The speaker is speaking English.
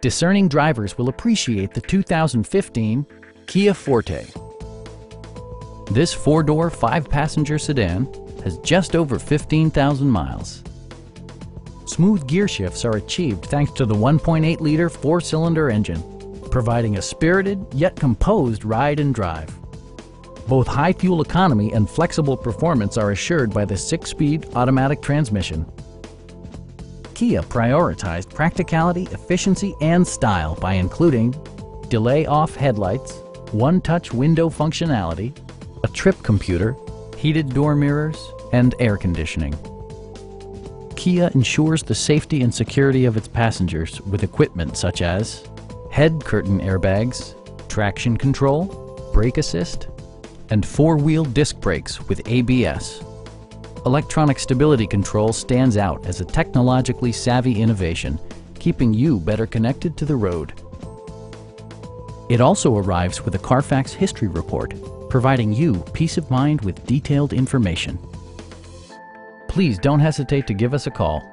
Discerning drivers will appreciate the 2015 Kia Forte. This four-door, five-passenger sedan has just over 15,000 miles. Smooth gear shifts are achieved thanks to the 1.8-liter four-cylinder engine, providing a spirited yet composed ride and drive. Both high fuel economy and flexible performance are assured by the 6-speed automatic transmission. Kia prioritized practicality, efficiency, and style by including delay-off headlights, one-touch window functionality, a trip computer, heated door mirrors, and air conditioning. Kia ensures the safety and security of its passengers with equipment such as head curtain airbags, traction control, brake assist, and four-wheel disc brakes with ABS. Electronic stability control stands out as a technologically savvy innovation, keeping you better connected to the road. It also arrives with a Carfax history report, providing you peace of mind with detailed information. Please don't hesitate to give us a call.